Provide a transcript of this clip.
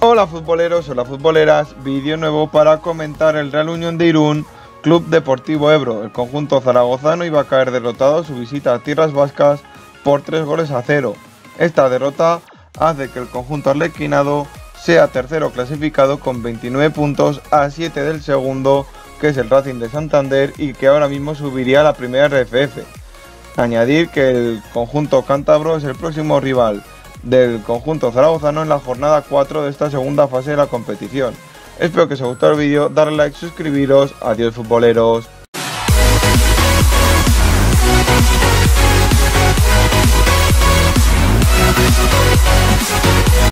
Hola futboleros, hola futboleras, vídeo nuevo para comentar el Real Unión de Irún Club Deportivo Ebro. El conjunto zaragozano iba a caer derrotado su visita a tierras vascas por 3-0. Esta derrota hace que el conjunto arlequinado sea tercero clasificado con 29 puntos a 7 del segundo, que es el Racing de Santander, y que ahora mismo subiría a la primera RFF. Añadir que el conjunto cántabro es el próximo rival del conjunto zaragozano en la jornada 4 de esta segunda fase de la competición. Espero que os haya gustado el vídeo, darle like, suscribiros, adiós futboleros.